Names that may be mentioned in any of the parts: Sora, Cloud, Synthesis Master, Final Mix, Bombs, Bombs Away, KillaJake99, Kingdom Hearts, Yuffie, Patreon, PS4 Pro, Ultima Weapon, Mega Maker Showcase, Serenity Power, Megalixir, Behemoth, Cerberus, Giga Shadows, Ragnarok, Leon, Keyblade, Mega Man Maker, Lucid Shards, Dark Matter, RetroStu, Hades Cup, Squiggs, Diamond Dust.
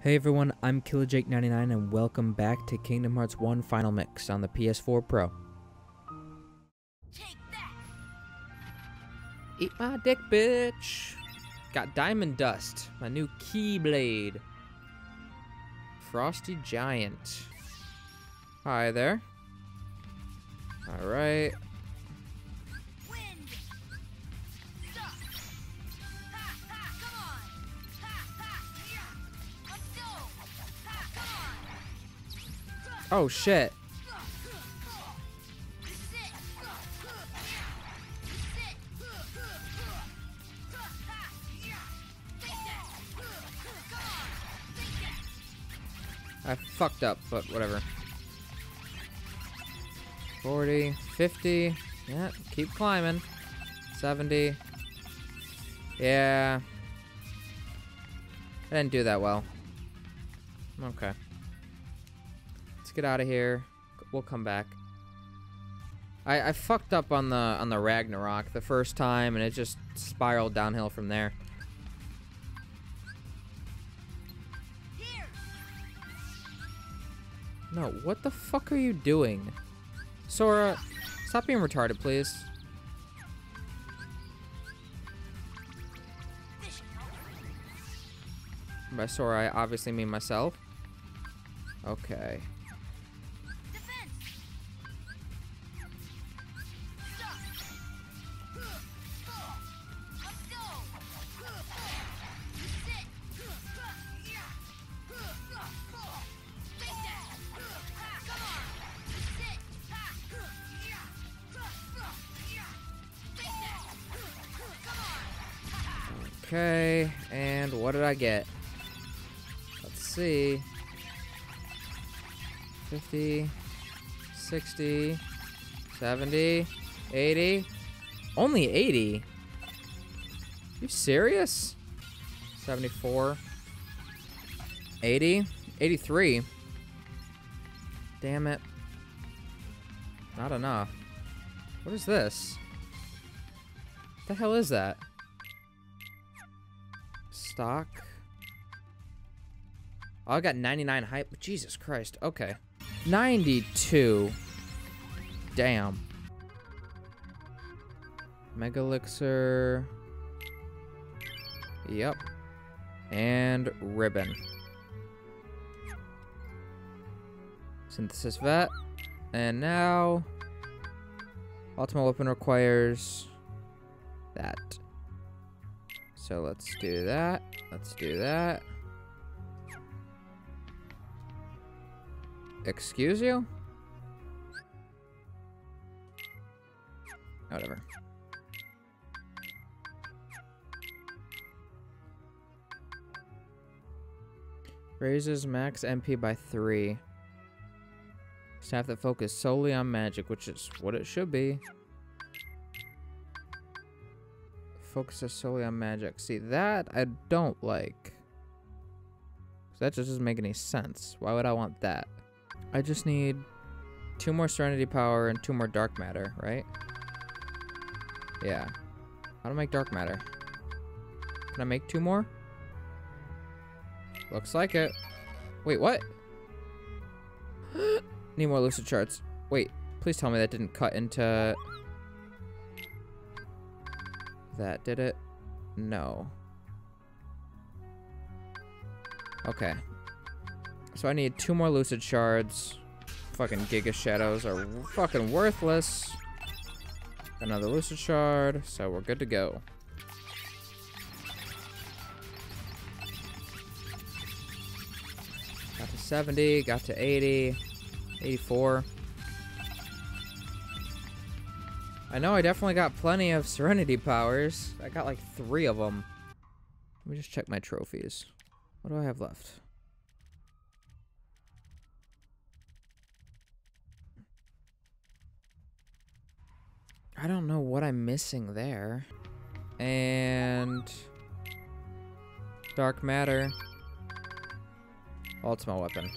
Hey everyone, I'm KillaJake99 and welcome back to Kingdom Hearts 1 Final Mix on the PS4 Pro. Take that. Eat my dick, bitch! Got Diamond Dust, my new Keyblade. Frosty Giant. Hi there. Alright. Oh shit. I fucked up, but whatever. 40, 50, yeah, keep climbing. 70, yeah. I didn't do that well. Okay. Let's get out of here. We'll come back. I fucked up on the Ragnarok the first time, and it just spiraled downhill from there. Here. No, what the fuck are you doing? Sora, stop being retarded, please. By Sora, I obviously mean myself. Okay. Okay, and what did I get? Let's see. 50, 60, 70, 80. Only 80? You serious? 74, 80, 83. Damn it. Not enough. What is this? What the hell is that? Stock. Oh, I got 99 hype. Jesus Christ. Okay. 92. Damn. Megalixir. Yep. And ribbon. Synthesis vet. And now Ultima Weapon requires that. So let's do that. Let's do that. Excuse you? Whatever. Raises max MP by 3. Staff that focus solely on magic, which is what it should be. Focuses solely on magic. See, that I don't like. That just doesn't make any sense. Why would I want that? I just need 2 more Serenity Power and 2 more Dark Matter, right? Yeah. How do I make Dark Matter? Can I make 2 more? Looks like it. Wait, what? Need more Lucid Shards. Wait, please tell me that didn't cut into... that, did it? No. Okay. So I need 2 more Lucid Shards. Fucking Giga Shadows are fucking worthless. Another Lucid Shard, so we're good to go. Got to 70, got to 80, 84. I know I definitely got plenty of Serenity Powers. I got like 3 of them. Let me just check my trophies. What do I have left? I don't know what I'm missing there. And... Dark Matter. Ultima Weapon.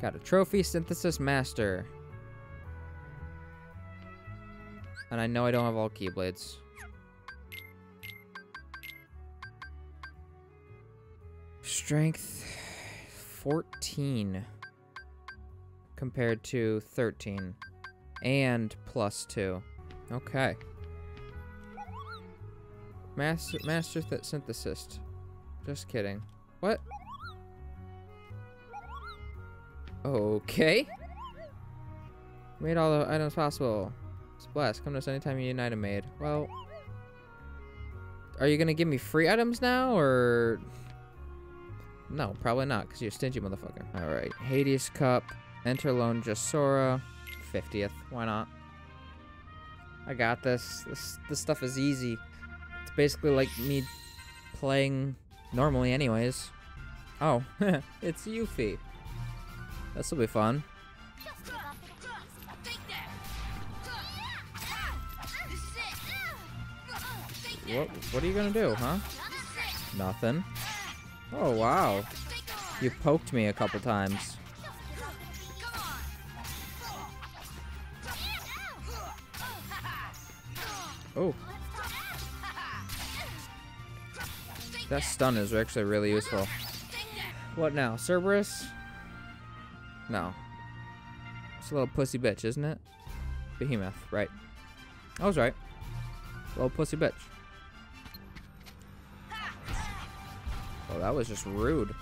Got a trophy, Synthesis Master. And I know I don't have all Keyblades. Strength 14 compared to 13 and plus 2. Okay. Master that synthesis. Just kidding. What? Okay. Made all the items possible. It's blessed. Come to us anytime you need an item made. Well, are you gonna give me free items now, or? No, probably not, because you're a stingy motherfucker. Alright, Hades Cup. Enter alone, just Sora. 50th. Why not? I got this. This stuff is easy. It's basically like me playing normally anyways. Oh, it's Yuffie. This will be fun. What are you gonna do, huh? Nothing. Oh, wow. You poked me a couple times. Oh. That stun is actually really useful. What now, Cerberus? No. It's a little pussy bitch, isn't it? Behemoth, right. I was right. Little pussy bitch. Oh, that was just rude.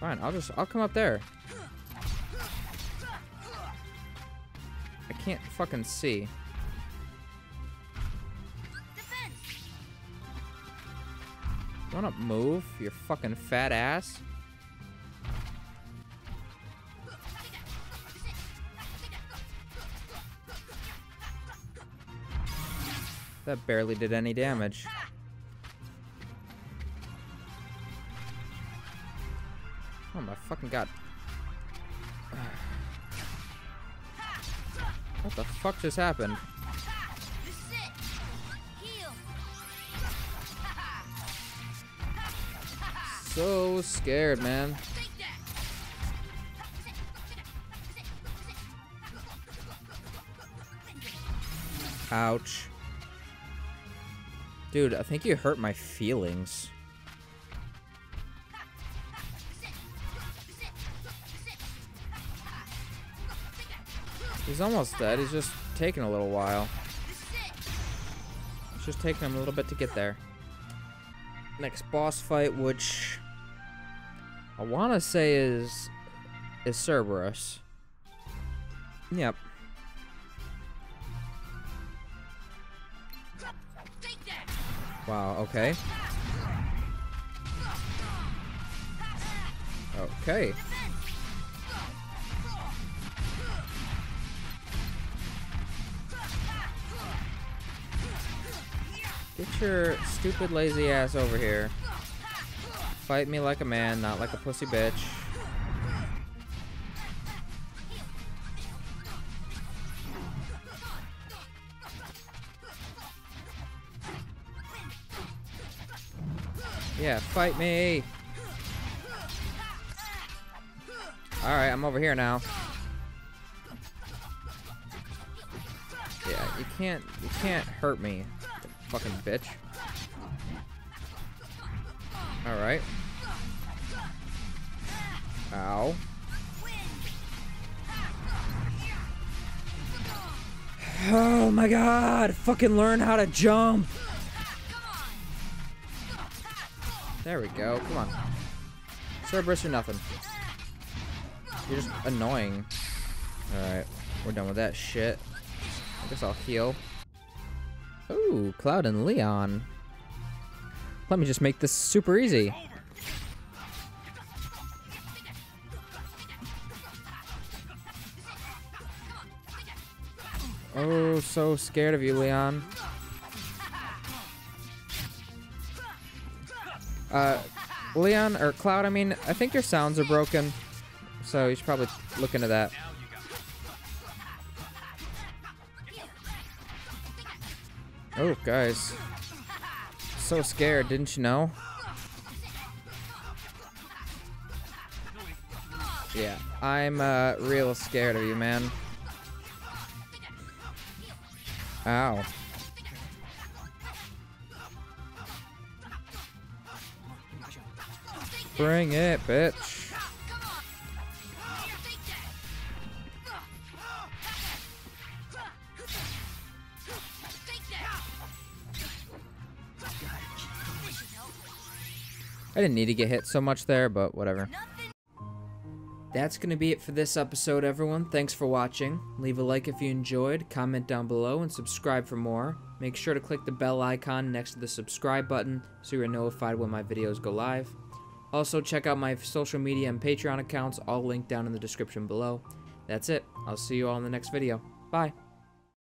Fine, I'll come up there. I can't fucking see. Don't up move, your fucking fat ass. That barely did any damage. Oh my fucking god. What the fuck just happened? So scared, man. Ouch. Dude, I think you hurt my feelings. He's almost dead. He's just taking a little while. It's just taking him a little bit to get there. Next boss fight, which I want to say is Cerberus. Yep. Wow, okay. Okay. Get your stupid lazy ass over here. Fight me like a man, not like a pussy bitch. Yeah, fight me! Alright, I'm over here now. Yeah, you can't hurt me, fucking bitch. Alright. Ow. Oh my god! Fucking learn how to jump! There we go. Come on. Cerberus or nothing. You're just annoying. Alright. We're done with that shit. I guess I'll heal. Ooh, Cloud and Leon. Let me just make this super easy. Oh, so scared of you, Leon. Leon, or Cloud, I mean, I think your sounds are broken, so you should probably look into that. Oh, guys. So scared, didn't you know? Yeah, I'm, real scared of you, man. Ow. Bring it, bitch. I didn't need to get hit so much there, but whatever. That's going to be it for this episode, everyone. Thanks for watching. Leave a like if you enjoyed, comment down below, and subscribe for more. Make sure to click the bell icon next to the subscribe button so you're notified when my videos go live. Also, check out my social media and Patreon accounts, all linked down in the description below. That's it. I'll see you all in the next video. Bye.